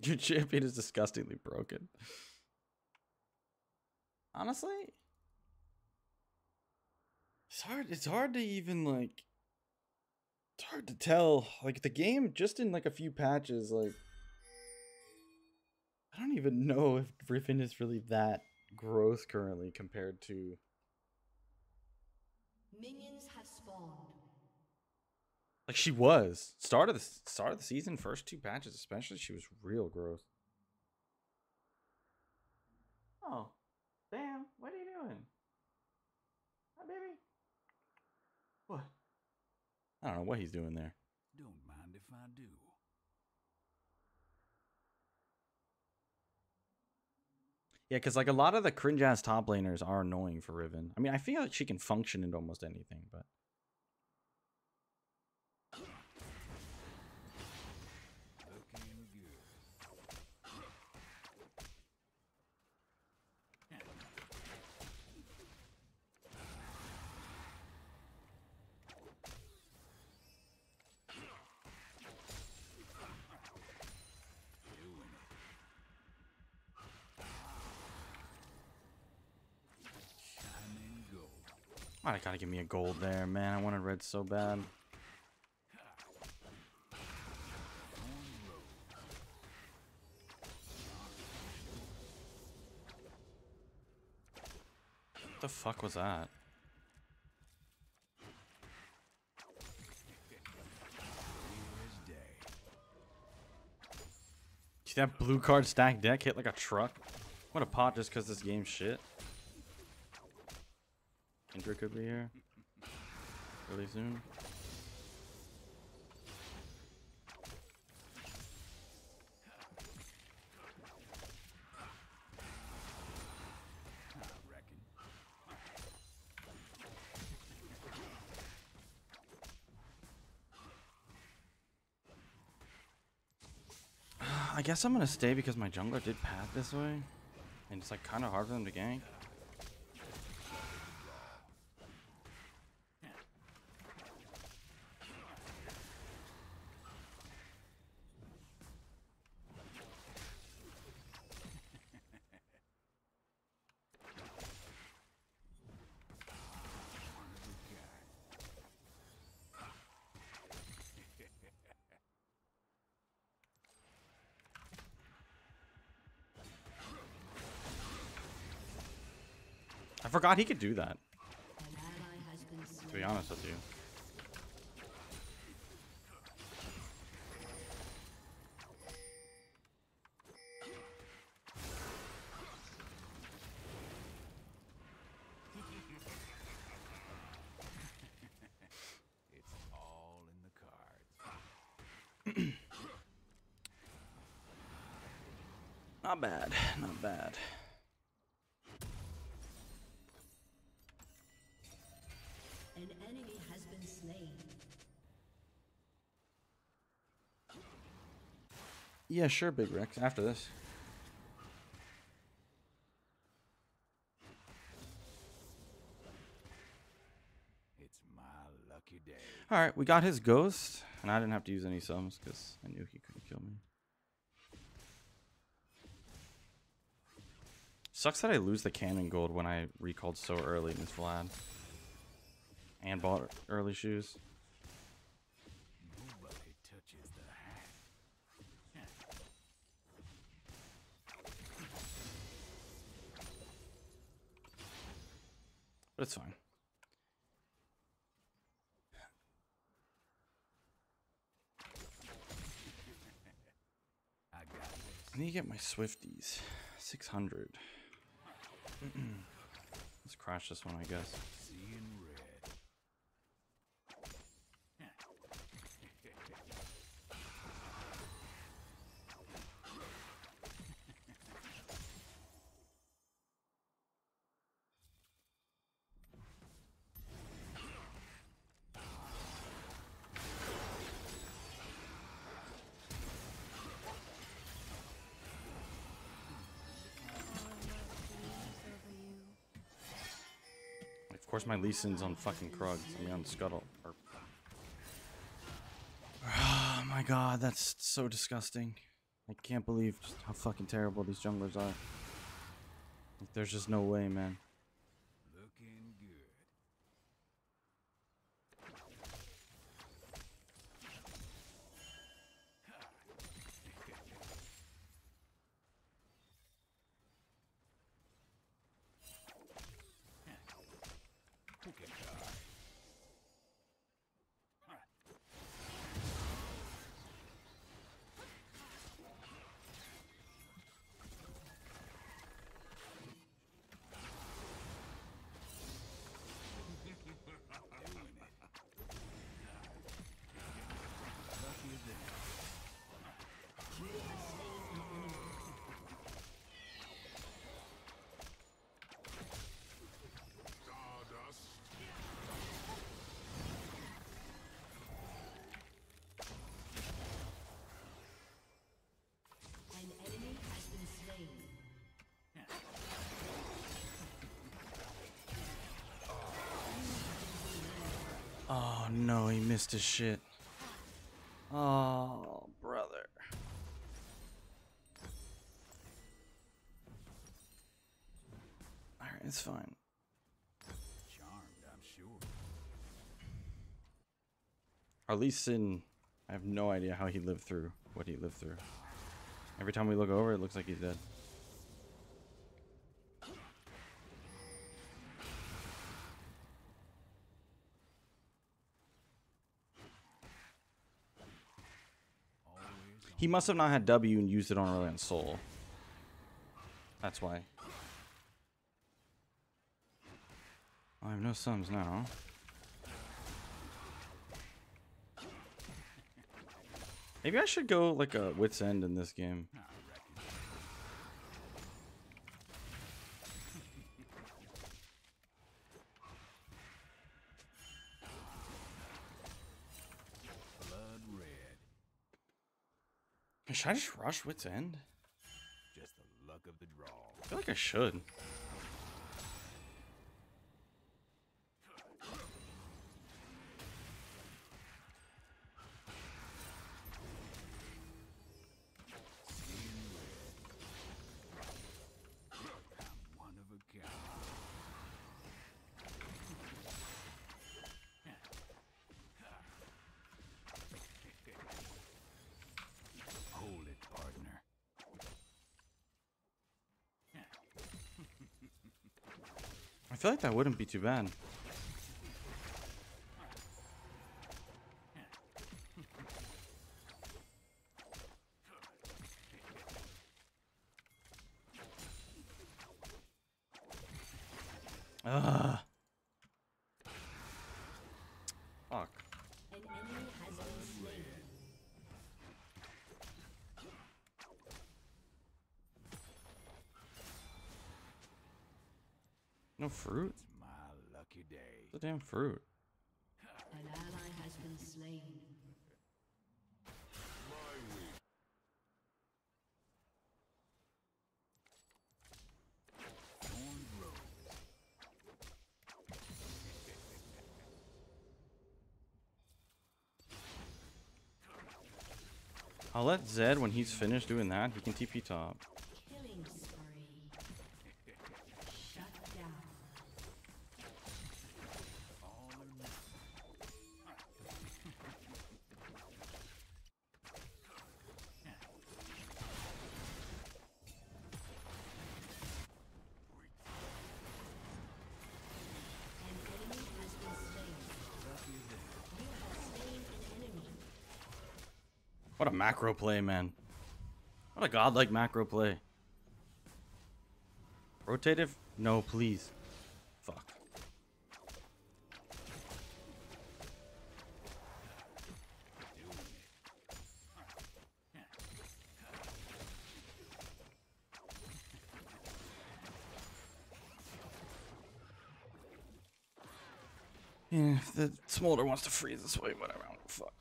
Your champion is disgustingly broken. Honestly, it's hard to even, like, it's hard to tell. Like, the game, just in, like, a few patches, like, I don't even know if Griffin is really that gross currently compared to... Minions have spawned. Like, she was. Start of the season, first two patches especially, she was real gross. Oh. Bam, what are you doing? Hi, baby. What? I don't know what he's doing there. Don't mind if I do. Yeah, because, like, a lot of the cringe-ass top laners are annoying for Riven. I mean, I feel like she can function into almost anything, but... I gotta give me a gold there, man. I wanted red so bad. What the fuck was that? See that blue card stack deck hit like a truck? What a pot just because this game's shit. Indra could be here really soon. I guess I'm gonna stay because my jungler did path this way, and it's like kind of hard for them to gank. I forgot he could do that, to be honest with you. It's all in the cards. Not bad, not bad. An enemy has been slain. Yeah, sure, Big Rex. After this. It's my lucky day. All right, we got his ghost, and I didn't have to use any sums because I knew he couldn't kill me. Sucks that I lose the cannon gold when I recalled so early in this Vlad. And bought early shoes. Nobody touches the hat. But it's fine. I got this. I need to get my Swifties. 600. Let's crash this one, I guess. Of course my Leeson's on fucking Krug. I mean on Scuttle. Oh my god, that's so disgusting. I can't believe just how fucking terrible these junglers are. Like, there's just no way, man. Looking good. Who can die? Oh no, he missed his shit. Oh, brother. Alright, it's fine. Charmed, I'm sure. Or at least Sin, I have no idea how he lived through what he lived through. Every time we look over, it looks like he's dead. He must have not had W and used it on really on Soul. That's why. I have no sums now. Maybe I should go like a wit's end in this game. Should I just rush wit's end? Just the luck of the draw. I feel like I should. I feel like that wouldn't be too bad. Ugh. Fuck. No fruit? It's my lucky day. The damn fruit. An ally has been slain. I'll let Zed, when he's finished doing that, he can TP top. What a macro play, man. What a godlike macro play. Rotative? No, please. Fuck. Yeah, if the smolder wants to freeze this way, whatever, I don't give a fuck.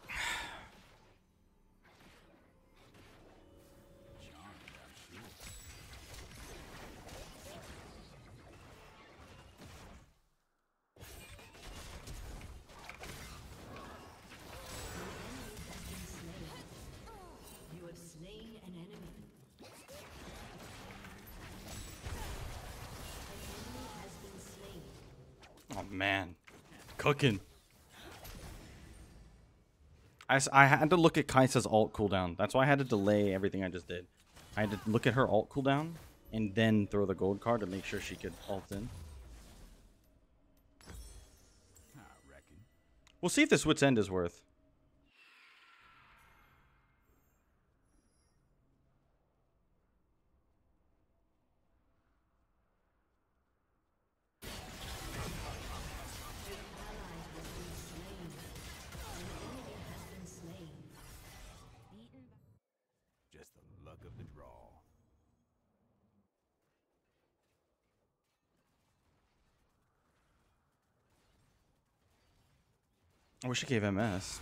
slain an enemy. Oh man, cooking. I had to look at Kai'Sa's alt cooldown. That's why I had to delay everything I just did. I had to look at her alt cooldown and then throw the gold card to make sure she could ult in. I reckon. We'll see if this Wit's End is worth. I wish I gave MS.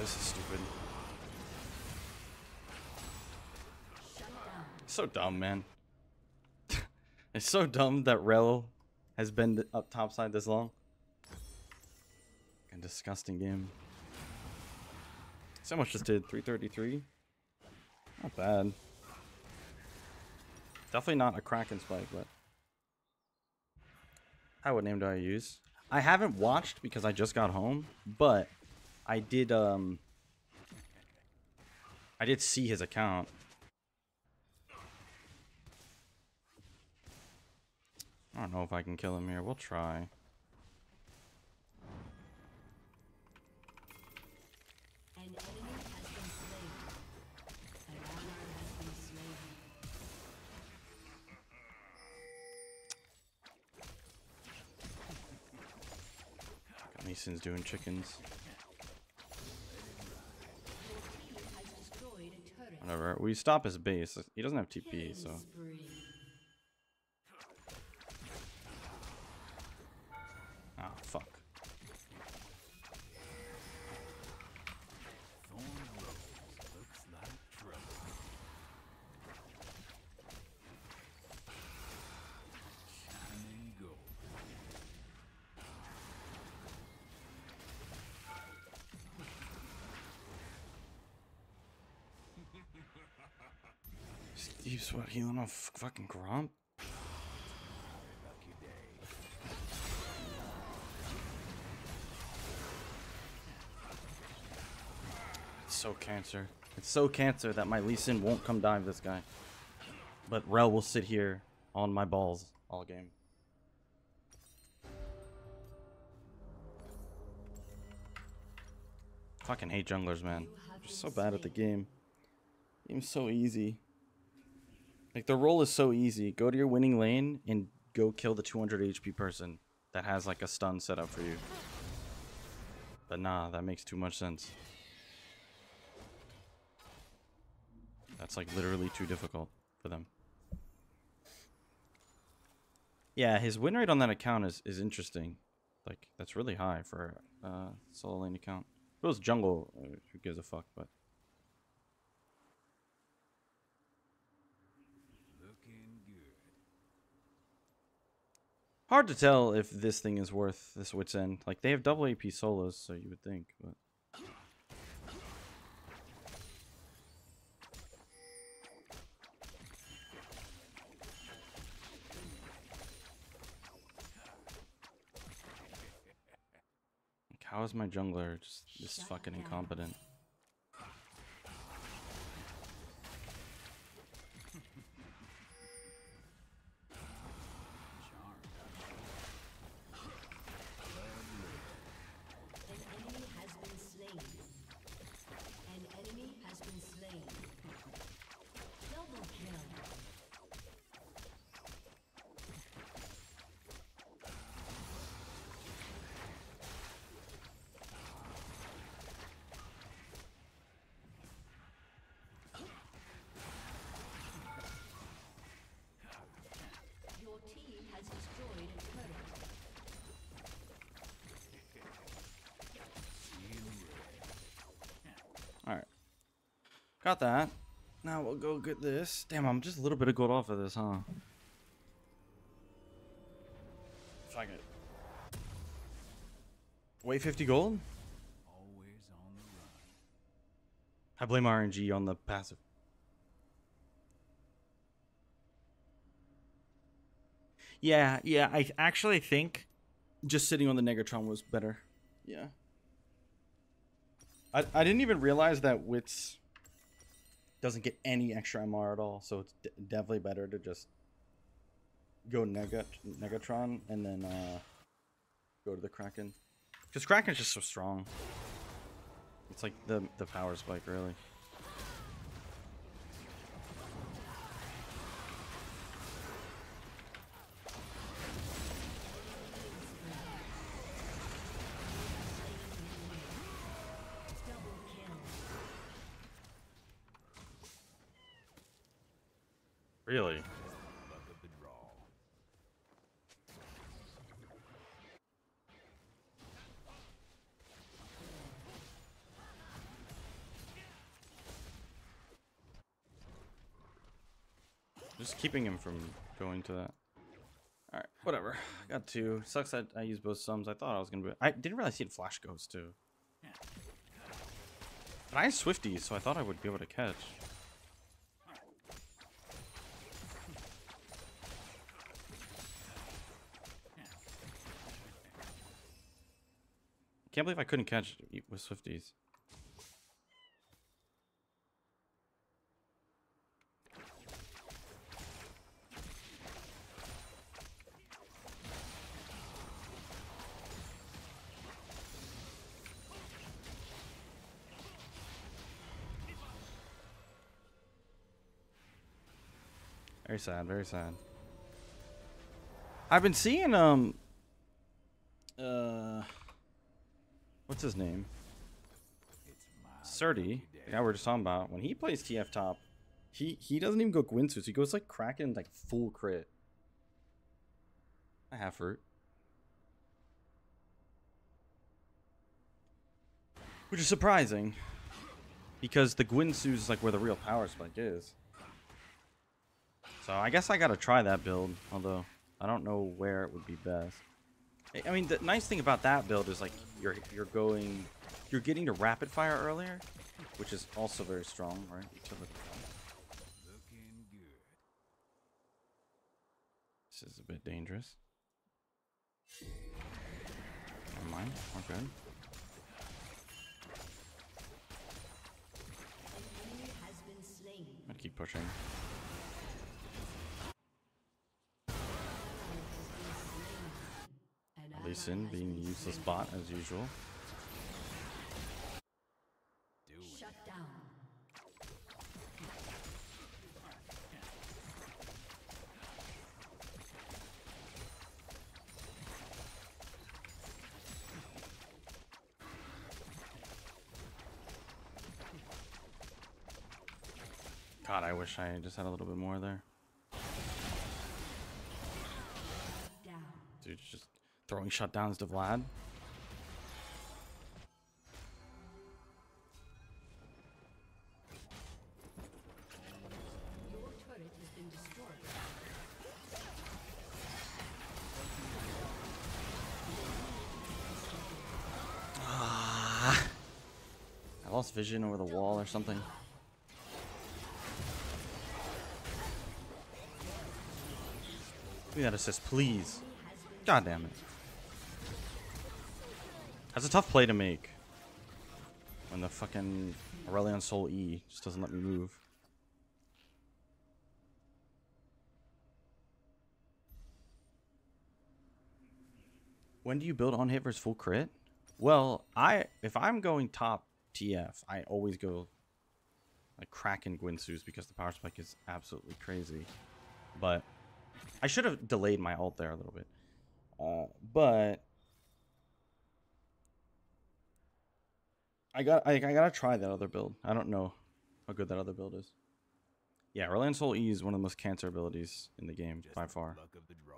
This is stupid. So dumb, man. It's so dumb that Rell has been up topside this long. A disgusting game. So much just did 333. Not bad. Definitely not a Kraken spike, but. What name do I use? I haven't watched because I just got home, but. I did see his account. I don't know if I can kill him here. We'll try. An enemy has been slain. An honor has been slain. Got Mason's doing chickens. Whatever. We stop his base. He doesn't have TP, so. Ah, fuck. Deep sweat healing on fucking Gromp. It's so cancer. It's so cancer that my Lee Sin won't come dive this guy. But Rell will sit here on my balls all game. Fucking hate junglers, man. They're so bad at the game. Game's so easy. Like, the role is so easy. Go to your winning lane and go kill the 200 HP person that has, like, a stun set up for you. But nah, that makes too much sense. That's, like, literally too difficult for them. Yeah, his win rate on that account is interesting. Like, that's really high for a solo lane account. If it was jungle, who gives a fuck, but... Hard to tell if this thing is worth this Wit's End. Like, they have double AP solos, so you would think, but... Like, how is my jungler just fucking incompetent? has destroyed a turret. Alright. Got that. Now we'll go get this. Damn, I'm just a little bit of gold off of this, huh? Fuck it. Wait, 50 gold? Always on the run. I blame RNG on the passive. Yeah, I actually think just sitting on the Negatron was better. Yeah. I didn't even realize that Wits doesn't get any extra MR at all, so it's definitely better to just go Negatron and then go to the Kraken. Because Kraken's just so strong. It's like the power spike, really. Really? Just keeping him from going to that. Alright, whatever. I got two. Sucks that I used both sums. I thought I was gonna be. I didn't realize he had Flash Ghost too. But I had Swifties, so I thought I would be able to catch. Can't believe I couldn't catch it with Swifties. Very sad, very sad. I've been seeing, what's his name? Surdy, the guy we're just talking about. When he plays TF top, he doesn't even go Gwinsu. He goes like Kraken, like full crit. I have hurt. Which is surprising. Because the Gwinsu is like where the real power spike is. So I guess I gotta try that build. Although, I don't know where it would be best. I mean, the nice thing about that build is like you're getting to rapid fire earlier, which is also very strong, right? Looking good. This is a bit dangerous. Never mind, we're good. I'm gonna keep pushing. Sin being useless bot as usual. Shut down. God, I wish I just had a little bit more there. Dude, just throwing shutdowns to Vlad. Your turret has been destroyed. I lost vision over the wall or something. Give me that assist, please. God damn it. That's a tough play to make when the fucking Aurelion Sol E just doesn't let me move. When do you build on hit versus full crit? Well, if I'm going top TF, I always go like Kraken Gwinsu's because the power spike is absolutely crazy. But I should have delayed my ult there a little bit. But I gotta try that other build. I don't know how good that other build is. Yeah, Aurelion Sol E is one of the most cancer abilities in the game by far. Luck of the draw.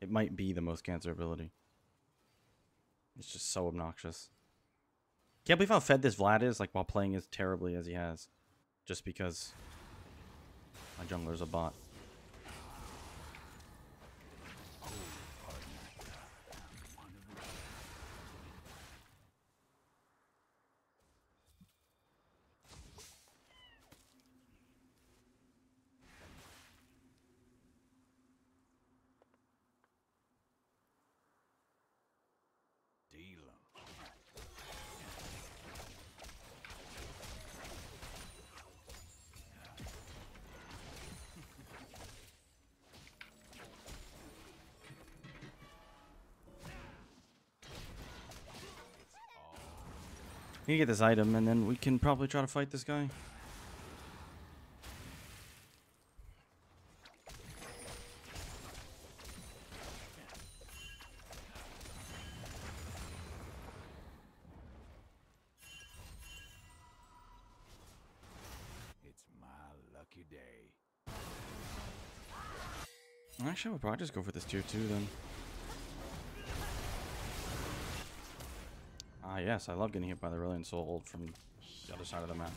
It might be the most cancer ability. It's just so obnoxious. Can't believe how fed this Vlad is, like, while playing as terribly as he has. Just because my jungler's a bot. You get this item, and then we can probably try to fight this guy. It's my lucky day. Actually, I would probably just go for this tier 2 then. Ah, yes, I love getting hit by the Aurelion Soul ult from the other side of the map.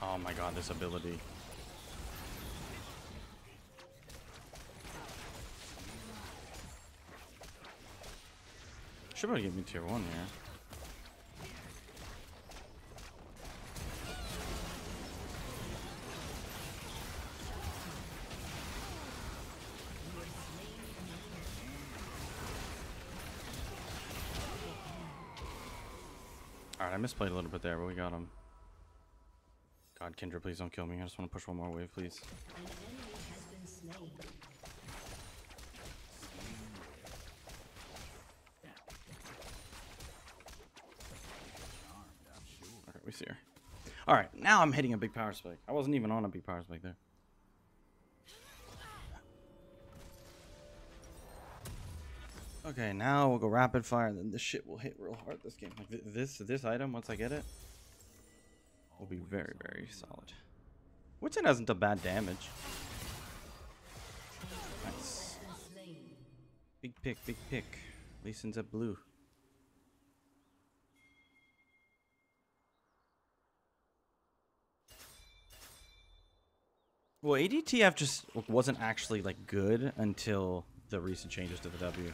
Oh my god, this ability. Should probably get me tier 1 here. Alright, I misplayed a little bit there, but we got him. God, Kindra, please don't kill me. I just want to push one more wave, please. An enemy has been slain. Alright, we see her. Alright, now I'm hitting a big power spike. I wasn't even on a big power spike there. Okay, now we'll go rapid fire, and then this shit will hit real hard this game. Like this item, once I get it, will be very, very solid. Witson hasn't done bad damage. Nice. Big pick, big pick. Leeson's at blue. Well, ADTF just wasn't actually like good until the recent changes to the W.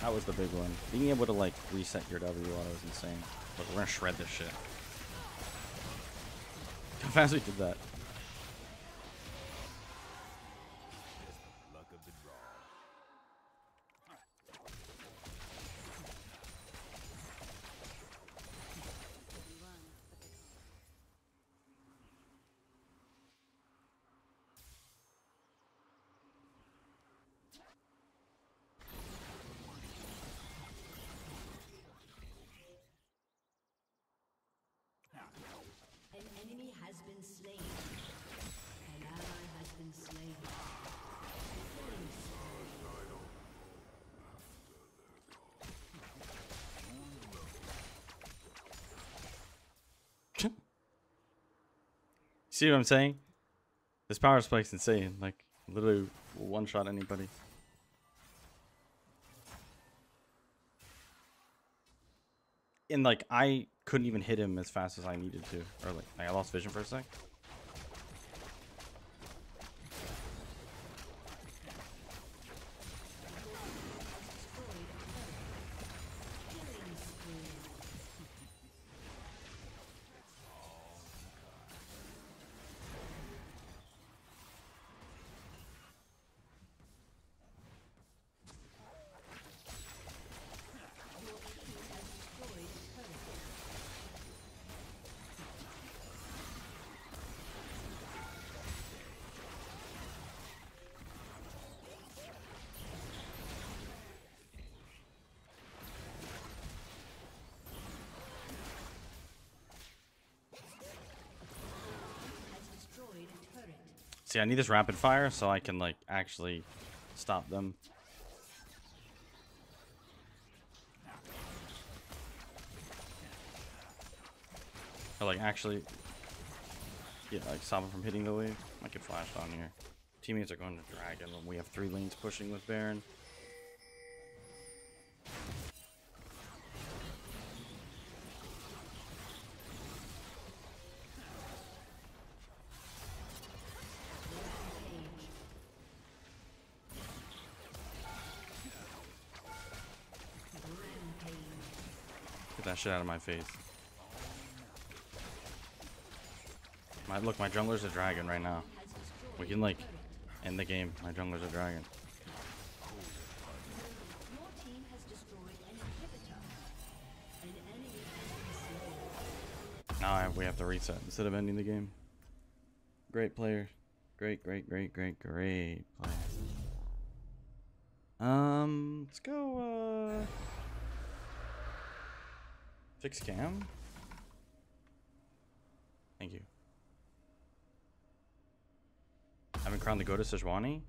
That was the big one. Being able to like reset your W auto is insane. Look, we're gonna shred this shit. How fast we did that. An enemy has been slain. An ally has been slain. See what I'm saying? This power spike's insane. Like, literally one-shot anybody. And like, I couldn't even hit him as fast as I needed to. Or like I lost vision for a sec. See, I need this rapid fire so I can, like, actually stop them. Or, like, actually... Yeah, like, stop them from hitting the lead. I could flash on here. Teammates are going to Dragon. We have 3 lanes pushing with Baron. Get that shit out of my face. Look, my jungler's a dragon right now. We can, like, end the game. My jungler's a dragon. Now we have to reset instead of ending the game. Great player. Great player. Let's go, fix cam. Thank you. I haven't crowned the GOAT of Sejuani.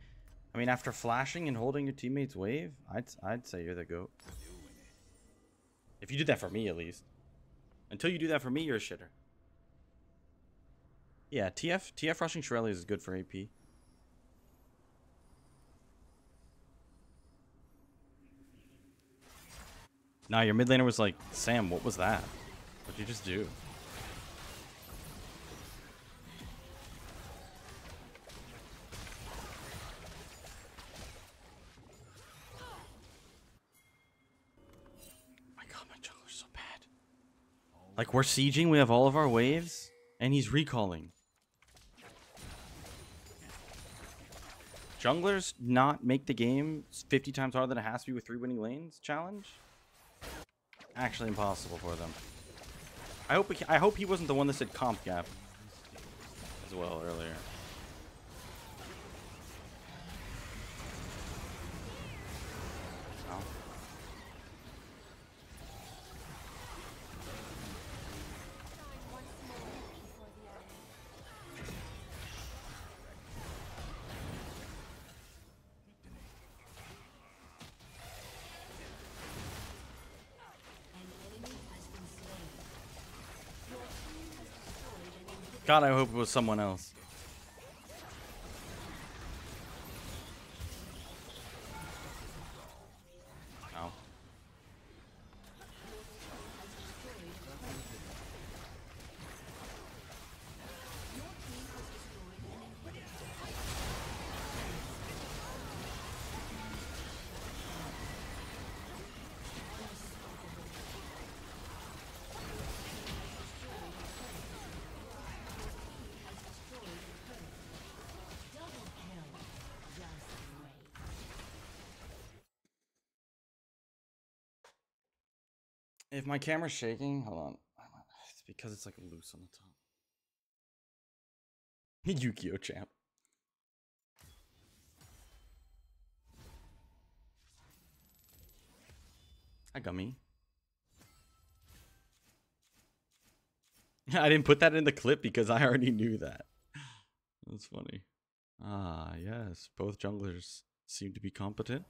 I mean, after flashing and holding your teammate's wave, I'd say you're the GOAT. If you did that for me, at least. Until you do that for me, you're a shitter. Yeah, TF rushing Shirelias is good for AP. Nah, your mid laner was like, Sam, what was that? What'd you just do? Like, we're sieging, we have all of our waves, and he's recalling. Junglers not make the game 50 times harder than it has to be with 3 winning lanes challenge? Actually impossible for them. I hope he wasn't the one that said comp gap as well earlier. God, I hope it was someone else. No. If my camera's shaking, hold on. It's because it's like loose on the top. Yu-Gi-Oh champ. Hi, Gummy. I didn't put that in the clip because I already knew that. That's funny. Ah, yes. Both junglers seem to be competent.